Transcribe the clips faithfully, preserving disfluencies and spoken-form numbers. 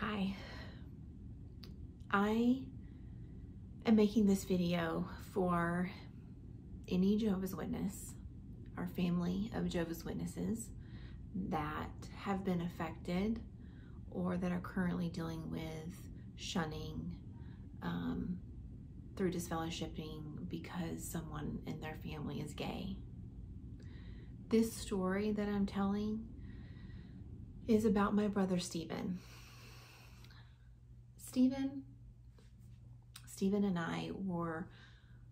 Hi, I am making this video for any Jehovah's Witness or family of Jehovah's Witnesses that have been affected or that are currently dealing with shunning um, through disfellowshipping because someone in their family is gay. This story that I'm telling is about my brother Stephen. Stephen, Stephen and I were,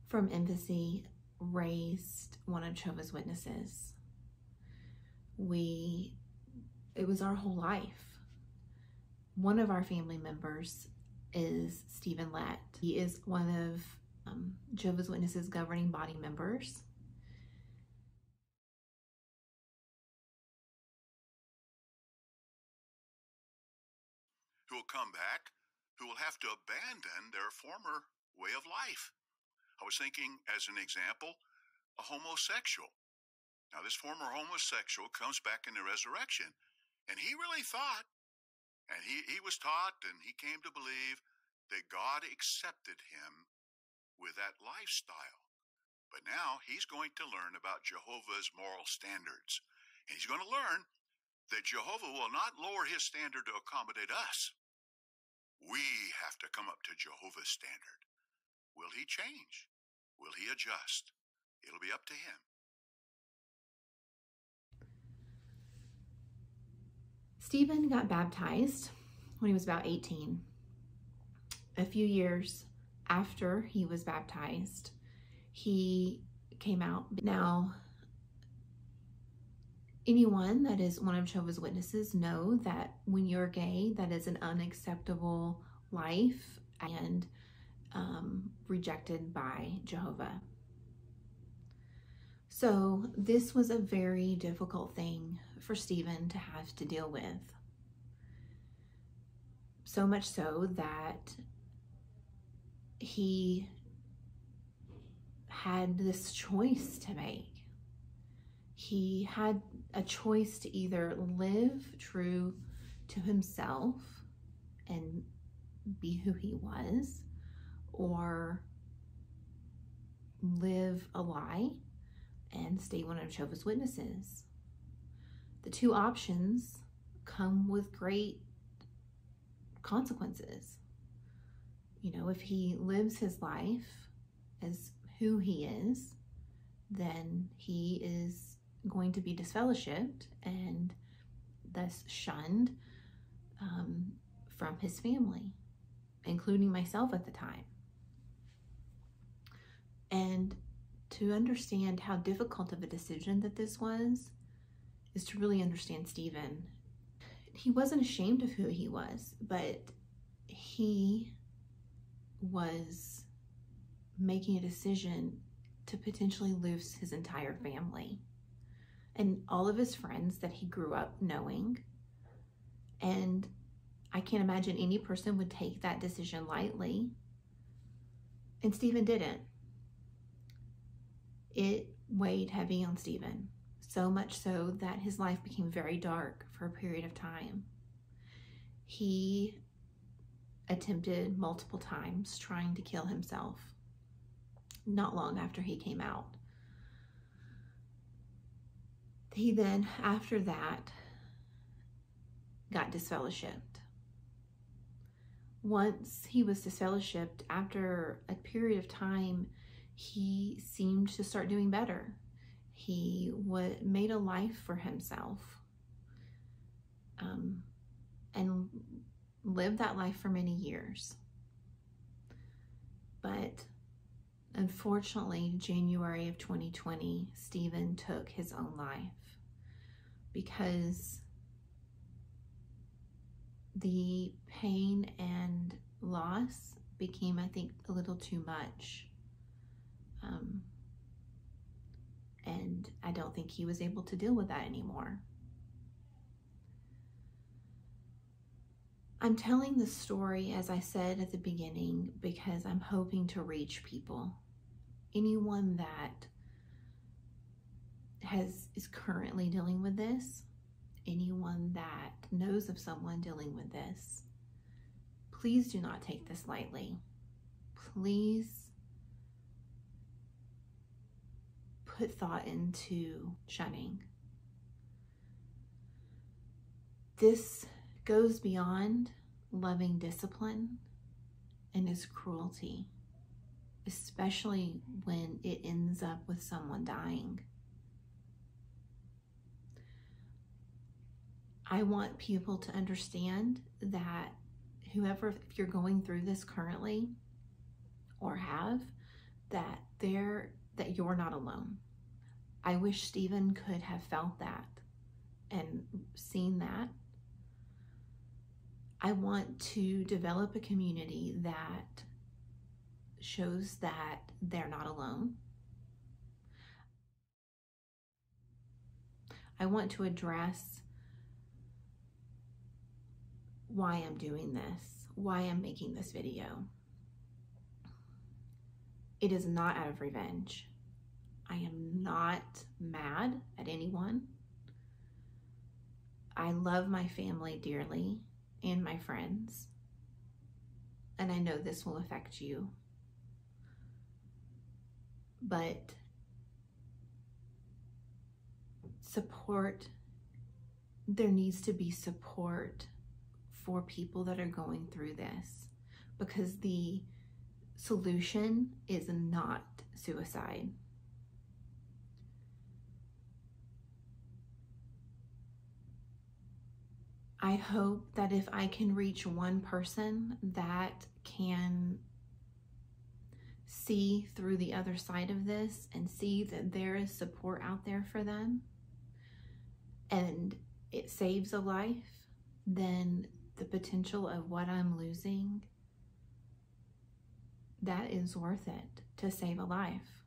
from infancy, raised one of Jehovah's Witnesses. We, it was our whole life. One of our family members is Stephen Lett. He is one of um, Jehovah's Witnesses governing body members. Who will come back? Who will have to abandon their former way of life. I was thinking, as an example, a homosexual. Now, this former homosexual comes back in the resurrection, and he really thought, and he, he was taught, and he came to believe that God accepted him with that lifestyle. But now he's going to learn about Jehovah's moral standards, and he's going to learn that Jehovah will not lower his standard to accommodate us. We have to come up to Jehovah's standard. Will he change? Will he adjust? It'll be up to him. Stephen got baptized when he was about eighteen. A few years after he was baptized, he came out. Now, anyone that is one of Jehovah's Witnesses know that when you're gay, that is an unacceptable life and um, rejected by Jehovah. So this was a very difficult thing for Stephen to have to deal with. So much so that he had this choice to make. He had a choice to either live true to himself and be who he was, or live a lie and stay one of Jehovah's Witnesses. The two options come with great consequences. You know, if he lives his life as who he is, then he is going to be disfellowshipped and thus shunned um, from his family, including myself at the time. And to understand how difficult of a decision that this was, is to really understand Stephen. He wasn't ashamed of who he was, but he was making a decision to potentially lose his entire family and all of his friends that he grew up knowing. And I can't imagine any person would take that decision lightly. And Stephen didn't. It weighed heavy on Stephen, so much so that his life became very dark for a period of time. He attempted multiple times trying to kill himself not long after he came out. He then, after that, got disfellowshipped. Once he was disfellowshipped, after a period of time, he seemed to start doing better. He made a life for himself um, and lived that life for many years. But unfortunately, January of twenty twenty, Stephen took his own life, because the pain and loss became, I think, a little too much. Um, and I don't think he was able to deal with that anymore. I'm telling this story, as I said at the beginning, because I'm hoping to reach people. Anyone that has is currently dealing with this, anyone that knows of someone dealing with this, Please do not take this lightly. Please put thought into shunning. This goes beyond loving discipline and is cruelty, especially when it ends up with someone dying. I want people to understand that whoever, if you're going through this currently or have, that they're, that you're not alone. I wish Stephen could have felt that and seen that. I want to develop a community that shows that they're not alone. I want to address why I'm doing this, why I'm making this video. It is not out of revenge. I am not mad at anyone. I love my family dearly and my friends, and I know this will affect you, but support, there needs to be support for people that are going through this, because the solution is not suicide. I hope that if I can reach one person that can see through the other side of this and see that there is support out there for them and it saves a life, then the potential of what I'm losing, that is worth it to save a life.